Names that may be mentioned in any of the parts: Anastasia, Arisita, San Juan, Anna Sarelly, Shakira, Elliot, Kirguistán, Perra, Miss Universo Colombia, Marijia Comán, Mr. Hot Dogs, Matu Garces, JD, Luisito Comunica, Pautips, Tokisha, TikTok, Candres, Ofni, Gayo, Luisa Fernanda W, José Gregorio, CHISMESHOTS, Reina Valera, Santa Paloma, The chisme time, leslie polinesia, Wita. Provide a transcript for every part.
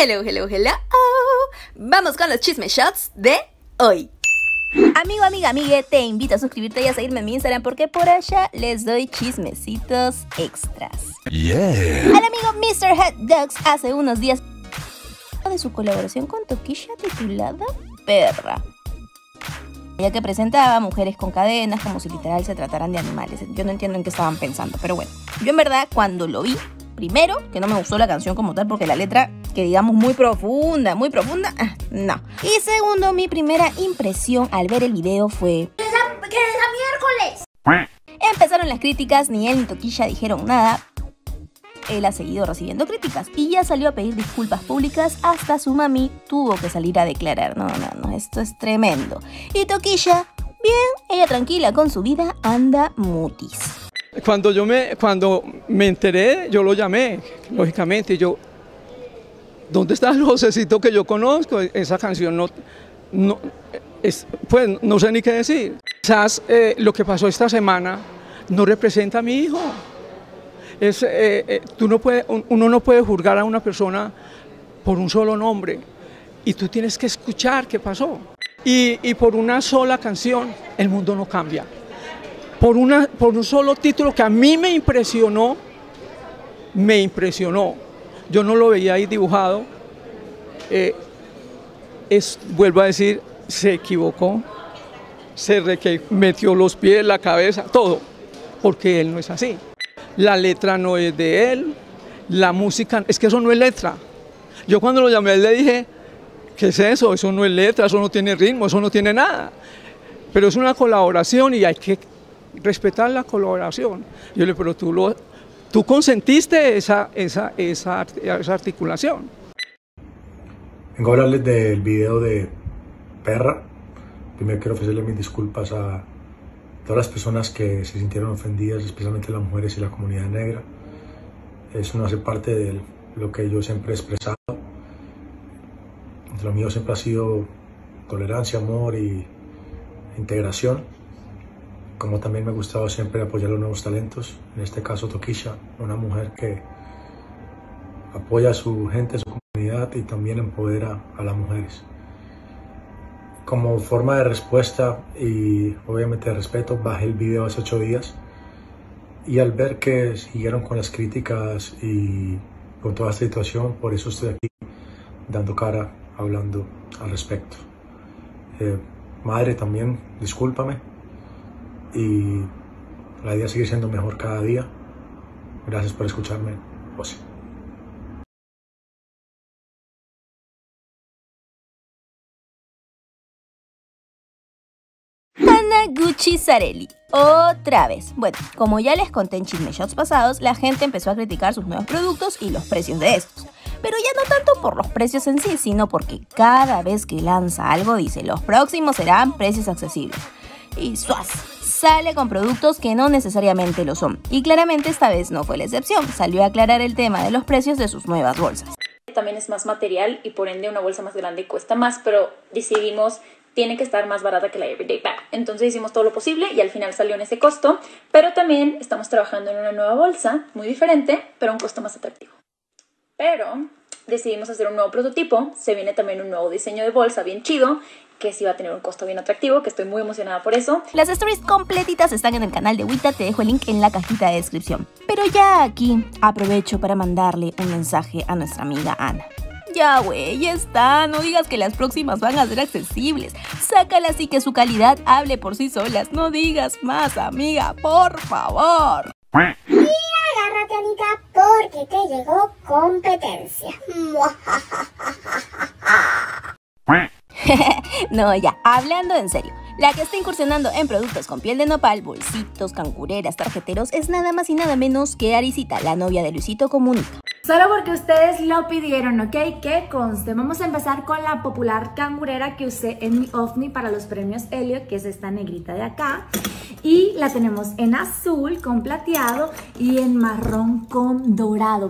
Hello, hello, hello. Vamos con los chisme shots de hoy. Amigo, amiga, amigue, te invito a suscribirte y a seguirme en mi Instagram porque por allá les doy chismecitos extras. Al amigo Mr. Hot Dogs hace unos días de su colaboración con Tokisha titulada Perra, ya que presentaba mujeres con cadenas como si literal se trataran de animales. Yo no entiendo en qué estaban pensando, pero bueno. Yo en verdad cuando lo vi, primero, que no me gustó la canción como tal porque la letra, que digamos muy profunda, no. Y segundo, mi primera impresión al ver el video fue... ¡Que es a miércoles! Empezaron las críticas, ni él ni Tokisha dijeron nada. Él ha seguido recibiendo críticas y ya salió a pedir disculpas públicas, hasta su mami tuvo que salir a declarar. No, esto es tremendo. Y Tokisha, bien, ella tranquila con su vida, anda mutis. Cuando me enteré, yo lo llamé, lógicamente, y yo, ¿dónde está el Josecito que yo conozco? Esa canción pues no sé ni qué decir. Quizás lo que pasó esta semana no representa a mi hijo. Uno no puede juzgar a una persona por un solo nombre y tú tienes que escuchar qué pasó. Y por una sola canción el mundo no cambia. Por un solo título que a mí me impresionó. Yo no lo veía ahí dibujado. Vuelvo a decir, se equivocó, metió los pies, la cabeza, todo, porque él no es así. La letra no es de él, la música, es que eso no es letra. Yo cuando lo llamé le dije, ¿qué es eso? Eso no es letra, eso no tiene ritmo, eso no tiene nada. Pero es una colaboración y hay que respetar la colaboración. Yo le dije, pero tú consentiste esa articulación. Vengo a hablarles del video de Perra. Primero quiero ofrecerle mis disculpas a todas las personas que se sintieron ofendidas, especialmente las mujeres y la comunidad negra. Eso no hace parte de lo que yo siempre he expresado. Entre lo mío siempre ha sido tolerancia, amor y integración. Como también me ha gustado siempre apoyar los nuevos talentos, en este caso Tokisha, una mujer que apoya a su gente, a su comunidad y también empodera a las mujeres. Como forma de respuesta y obviamente de respeto, bajé el video hace 8 días y al ver que siguieron con las críticas y con toda esta situación, por eso estoy aquí dando cara, hablando al respecto. Madre también, discúlpame, y la idea sigue siendo mejor cada día. Gracias por escucharme, José. Gucci Sarelly, otra vez. Bueno, como ya les conté en chisme shots pasados, la gente empezó a criticar sus nuevos productos y los precios de estos. Pero ya no tanto por los precios en sí, sino porque cada vez que lanza algo dice, los próximos serán precios accesibles. Y ¡suaz! Sale con productos que no necesariamente lo son. Y claramente esta vez no fue la excepción, salió a aclarar el tema de los precios de sus nuevas bolsas. También es más material y por ende una bolsa más grande cuesta más, pero decidimos... tiene que estar más barata que la Everyday Bag. Entonces hicimos todo lo posible y al final salió en ese costo, pero también estamos trabajando en una nueva bolsa, muy diferente, pero a un costo más atractivo. Pero decidimos hacer un nuevo prototipo, se viene también un nuevo diseño de bolsa bien chido, que sí va a tener un costo bien atractivo, que estoy muy emocionada por eso. Las stories completitas están en el canal de Wita, te dejo el link en la cajita de descripción. Pero ya aquí aprovecho para mandarle un mensaje a nuestra amiga Ana. Ya, güey, ya está. No digas que las próximas van a ser accesibles. Sácalas y que su calidad hable por sí solas. No digas más, amiga, por favor. Mira, agárrate, amiga, porque te llegó competencia. No, ya, hablando en serio. La que está incursionando en productos con piel de nopal, bolsitos, cangureras, tarjeteros, es nada más y nada menos que Arisita, la novia de Luisito Comunica. Solo porque ustedes lo pidieron, ¿ok? Que conste. Vamos a empezar con la popular cangurera que usé en mi Ofni para los premios Elliot, que es esta negrita de acá. Y la tenemos en azul con plateado y en marrón con dorado.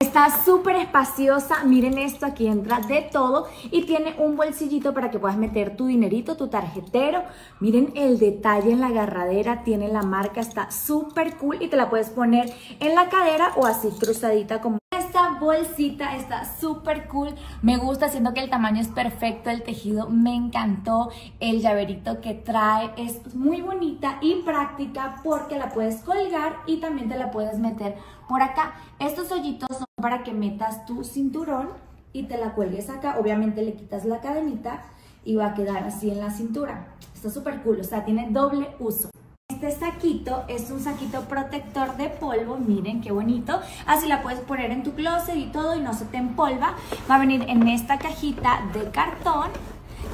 Está súper espaciosa, miren esto, aquí entra de todo y tiene un bolsillito para que puedas meter tu dinerito, tu tarjetero. Miren el detalle en la agarradera, tiene la marca, está súper cool y te la puedes poner en la cadera o así cruzadita como esta bolsita está súper cool, me gusta, siento que el tamaño es perfecto, el tejido me encantó, el llaverito que trae es muy bonita y práctica porque la puedes colgar y también te la puedes meter por acá. Estos hoyitos son para que metas tu cinturón y te la cuelgues acá, obviamente le quitas la cadenita y va a quedar así en la cintura. Está súper cool, o sea, tiene doble uso. Este saquito es un saquito protector de polvo, miren qué bonito. Así la puedes poner en tu closet y todo y no se te empolva. Va a venir en esta cajita de cartón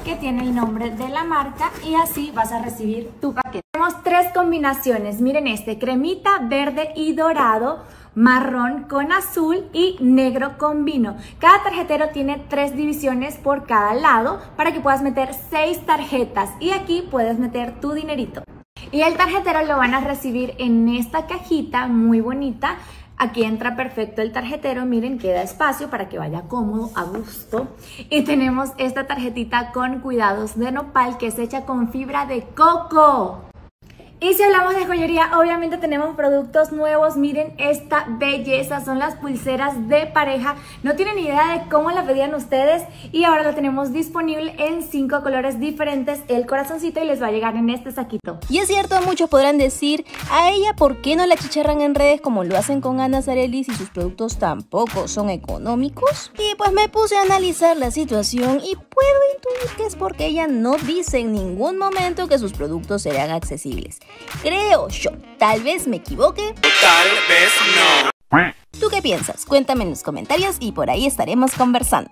que tiene el nombre de la marca y así vas a recibir tu paquete. Tenemos tres combinaciones, miren este, cremita, verde y dorado, marrón con azul y negro con vino. Cada tarjetero tiene 3 divisiones por cada lado para que puedas meter 6 tarjetas y aquí puedes meter tu dinerito. Y el tarjetero lo van a recibir en esta cajita muy bonita. Aquí entra perfecto el tarjetero, miren, queda espacio para que vaya cómodo, a gusto. Y tenemos esta tarjetita con cuidados de nopal que es hecha con fibra de coco. Y si hablamos de joyería, obviamente tenemos productos nuevos, miren esta belleza, son las pulseras de pareja, no tienen idea de cómo la pedían ustedes y ahora la tenemos disponible en 5 colores diferentes, el corazoncito y les va a llegar en este saquito. Y es cierto, muchos podrán decir, a ella ¿por qué no la chicharran en redes como lo hacen con Anna Sarelly si sus productos tampoco son económicos? Y pues me puse a analizar la situación y puedo intuir que es porque ella no dice en ningún momento que sus productos serán accesibles. Creo yo, tal vez me equivoque, tal vez no. ¿Tú qué piensas? Cuéntame en los comentarios y por ahí estaremos conversando.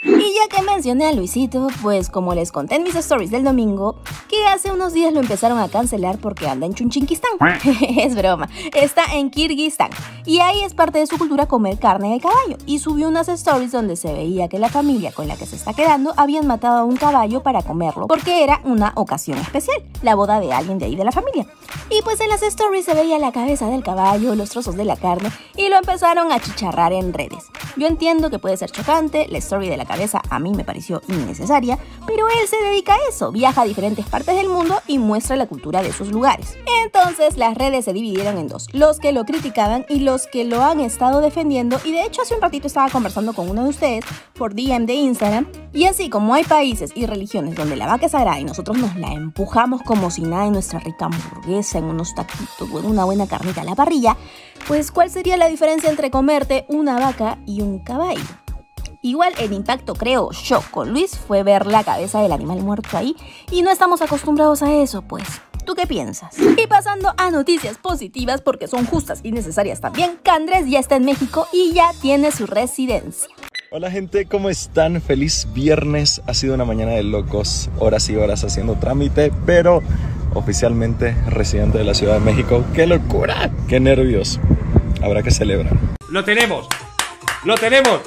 Y ya que mencioné a Luisito, pues como les conté en mis stories del domingo, que hace unos días lo empezaron a cancelar porque anda en Chunchinkistán. Es broma, está en Kirguistán y ahí es parte de su cultura comer carne de caballo y subió unas stories donde se veía que la familia con la que se está quedando habían matado a un caballo para comerlo porque era una ocasión especial, la boda de alguien de ahí de la familia. Y pues en las stories se veía la cabeza del caballo, los trozos de la carne y lo empezaron a chicharrar en redes. Yo entiendo que puede ser chocante, la story de la cabeza a mí me pareció innecesaria, pero él se dedica a eso, viaja a diferentes partes del mundo y muestra la cultura de sus lugares. Entonces las redes se dividieron en dos, los que lo criticaban y los que lo han estado defendiendo, y de hecho hace un ratito estaba conversando con uno de ustedes por DM de Instagram, y así como hay países y religiones donde la vaca es sagrada y nosotros nos la empujamos como si nada en nuestra rica hamburguesa, en unos taquitos o en una buena carnita a la parrilla, pues ¿cuál sería la diferencia entre comerte una vaca y un caballo? Igual el impacto, creo yo, con Luis fue ver la cabeza del animal muerto ahí y no estamos acostumbrados a eso, pues. ¿Tú qué piensas? Y pasando a noticias positivas, porque son justas y necesarias también, Candres ya está en México y ya tiene su residencia. Hola gente, ¿cómo están? Feliz viernes, ha sido una mañana de locos, horas y horas haciendo trámite, pero oficialmente residente de la Ciudad de México. ¡Qué locura! ¡Qué nervios! Habrá que celebrar. ¡Lo tenemos! ¡Lo tenemos!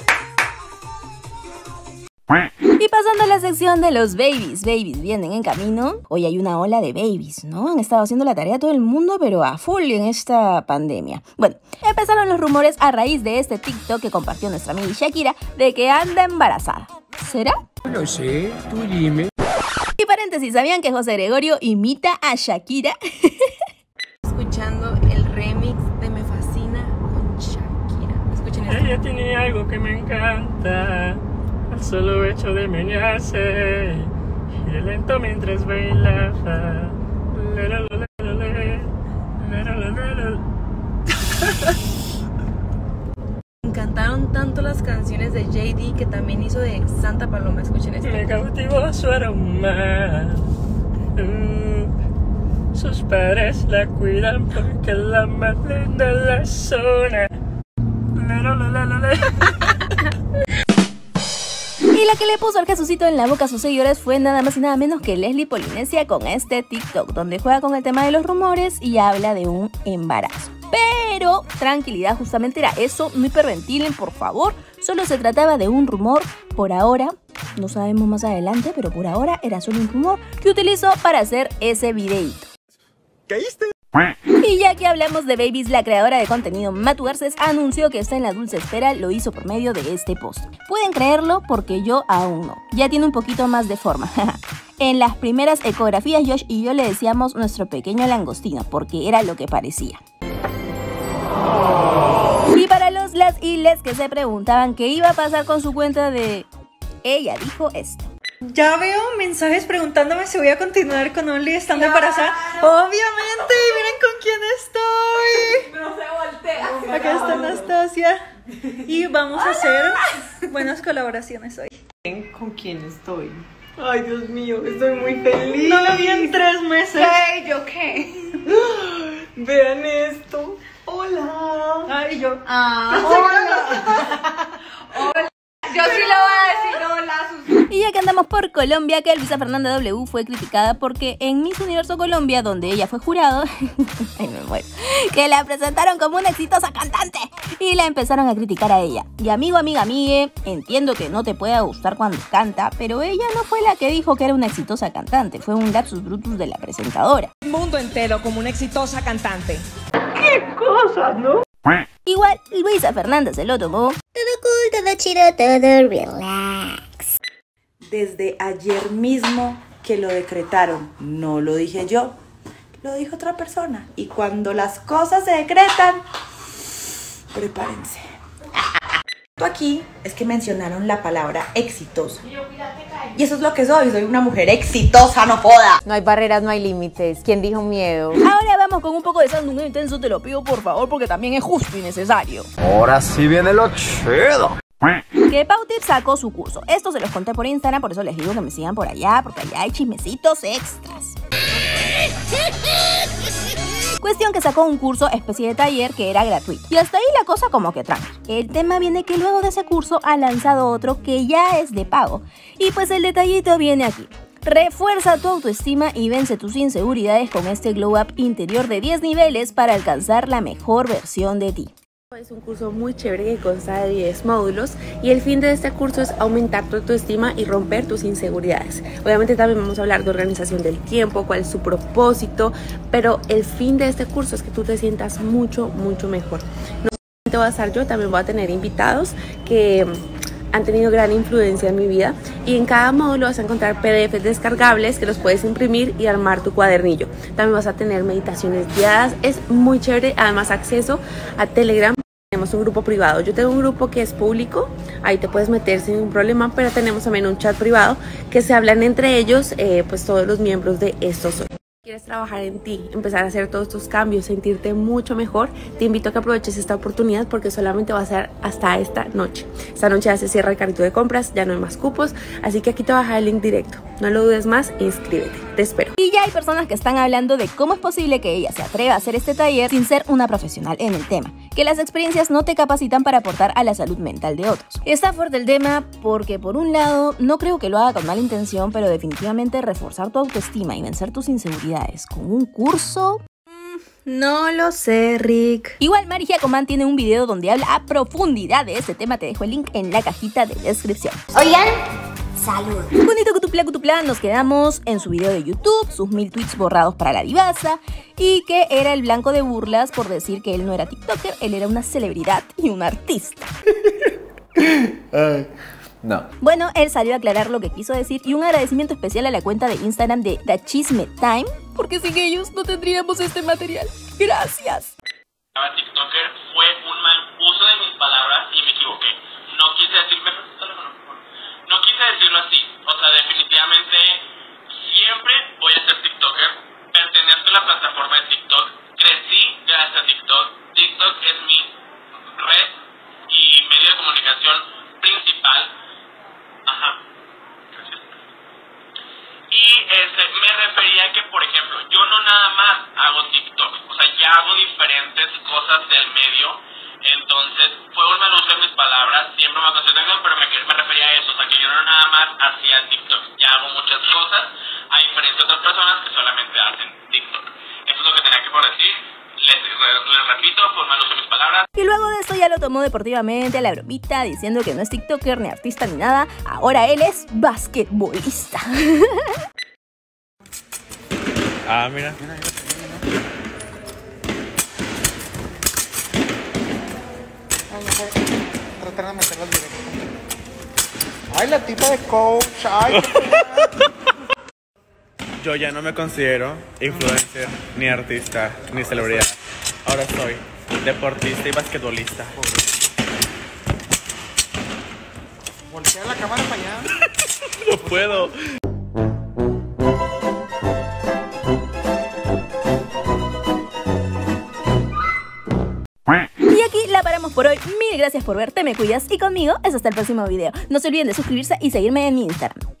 Y pasando a la sección de los babies, babies vienen en camino. Hoy hay una ola de babies, ¿no? Han estado haciendo la tarea todo el mundo, pero a full en esta pandemia. Bueno, empezaron los rumores a raíz de este TikTok que compartió nuestra amiga Shakira de que anda embarazada. ¿Será? No sé, tú dime. Y paréntesis, ¿sabían que José Gregorio imita a Shakira? Escuchando el remix de Me Fascina con Shakira. Escuchen esto. Ella tiene algo que me encanta. El solo hecho de menearse y lento mientras bailaba. Me encantaron tanto las canciones de JD que también hizo de Santa Paloma. Escuchen esto. Me cautivó su aroma. Sus padres la cuidan porque la matan de la zona. Y la que le puso el Jesucito en la boca a sus seguidores fue nada más y nada menos que Leslie Polinesia con este TikTok, donde juega con el tema de los rumores y habla de un embarazo. Pero tranquilidad, justamente era eso, no hiperventilen por favor, solo se trataba de un rumor por ahora, no sabemos más adelante, pero por ahora era solo un rumor que utilizó para hacer ese videíto. ¿Caíste? Y ya que hablamos de babies, la creadora de contenido Matu Garces anunció que está en la dulce espera, lo hizo por medio de este post. ¿Pueden creerlo? Porque yo aún no. Ya tiene un poquito más de forma. En las primeras ecografías Josh y yo le decíamos nuestro pequeño langostino, porque era lo que parecía. Y para los todos las y les que se preguntaban qué iba a pasar con su cuenta de... Ella dijo esto. Ya veo mensajes preguntándome si voy a continuar con Only estando embarazada. Obviamente, miren con quién estoy. No se voltea. Acá está Anastasia. Y vamos a hacer buenas colaboraciones hoy. ¿Con quién estoy? Ay, Dios mío, estoy muy feliz. No lo vi en 3 meses. Hey, ¿yo qué? Vean esto. Hola. Ay, yo. Hola. Hola. Yo sí lo voy a decir, hola, Susana. Y ya que andamos por Colombia, que Luisa Fernanda W fue criticada porque en Miss Universo Colombia, donde ella fue jurado, ay, me muero, que la presentaron como una exitosa cantante y la empezaron a criticar a ella. Y amigo, amiga, amigue, entiendo que no te pueda gustar cuando canta, pero ella no fue la que dijo que era una exitosa cantante, fue un lapsus brutus de la presentadora. El mundo entero como una exitosa cantante. ¡Qué cosas, no! Igual, Luisa Fernanda se lo tomó. Todo chido, todo relax. Desde ayer mismo que lo decretaron, no lo dije yo, lo dijo otra persona. Y cuando las cosas se decretan, prepárense. Aquí es que mencionaron la palabra exitosa. Y eso es lo que soy, soy una mujer exitosa, no joda. No hay barreras, no hay límites. ¿Quién dijo miedo? Ahora vamos con un poco de sandungueo intenso, te lo pido por favor, porque también es justo y necesario. Ahora sí viene lo chido. Que Pautips sacó su curso. Esto se los conté por Instagram, por eso les digo que me sigan por allá, porque allá hay chismecitos extras. Cuestión que sacó un curso, especie de taller, que era gratuito. Y hasta ahí la cosa como que tranqui. El tema viene que luego de ese curso ha lanzado otro que ya es de pago. Y pues el detallito viene aquí. Refuerza tu autoestima y vence tus inseguridades con este glow up interior de 10 niveles para alcanzar la mejor versión de ti. Es un curso muy chévere que consta de 10 módulos y el fin de este curso es aumentar tu autoestima y romper tus inseguridades. Obviamente también vamos a hablar de organización del tiempo, cuál es su propósito, pero el fin de este curso es que tú te sientas mucho, mucho mejor. No solamente voy a estar yo, también voy a tener invitados que han tenido gran influencia en mi vida y en cada módulo vas a encontrar PDFs descargables que los puedes imprimir y armar tu cuadernillo. También vas a tener meditaciones guiadas, es muy chévere, además acceso a Telegram. Tenemos un grupo privado, yo tengo un grupo que es público, ahí te puedes meter sin ningún problema, pero tenemos también un chat privado que se hablan entre ellos, pues todos los miembros de estos. ¿Quieres trabajar en ti, empezar a hacer todos tus cambios, sentirte mucho mejor? Te invito a que aproveches esta oportunidad porque solamente va a ser hasta esta noche. Esta noche ya se cierra el carrito de compras, ya no hay más cupos, así que aquí te voy a dejar el link directo. No lo dudes más, inscríbete, te espero. Y ya hay personas que están hablando de cómo es posible que ella se atreva a hacer este taller sin ser una profesional en el tema, que las experiencias no te capacitan para aportar a la salud mental de otros. Está fuerte el tema porque por un lado no creo que lo haga con mala intención, pero definitivamente reforzar tu autoestima y vencer tus inseguridades con un curso, no lo sé, Rick. Igual Marijia Comán tiene un video donde habla a profundidad de este tema, te dejo el link en la cajita de descripción. Oigan, salud. Bonito cutupla, nos quedamos en su video de YouTube, sus 1000 tweets borrados para la divasa y que era el blanco de burlas por decir que él no era tiktoker, él era una celebridad y un artista. No. Bueno, él salió a aclarar lo que quiso decir y un agradecimiento especial a la cuenta de Instagram de The Chisme Time, porque sin ellos no tendríamos este material. Gracias. La tiktoker fue un mal uso de mis palabras y me equivoqué. No quise decirlo así. O sea, definitivamente siempre voy a ser tiktoker. Pertenezco a la plataforma de TikTok. Crecí gracias a TikTok. TikTok es mi red y medio de comunicación principal. Me refería a que, por ejemplo, yo no nada más hago TikTok, o sea, ya hago diferentes cosas del medio, entonces fue un mal uso de mis palabras, siempre me aconsejan, pero me refería a eso, o sea, que yo no nada más hacía TikTok, ya hago muchas cosas, a diferencia de otras personas que solamente hacen TikTok. Eso es lo que tenía que por decir, les repito, fue un mal uso de mis palabras. Y luego de esto ya lo tomó deportivamente a la bromita, diciendo que no es TikToker, ni artista, ni nada, ahora él es basquetbolista. Ah, mira. Tratar de meterlas directo. Ay, la tipa de coach. Ay, yo ya no me considero influencer, ni artista, ni celebridad. Ahora soy deportista y basquetbolista. Voltea la cámara para allá. No puedo. Por hoy, mil gracias por ver, te me cuidas y conmigo es hasta el próximo video. No se olviden de suscribirse y seguirme en mi Instagram.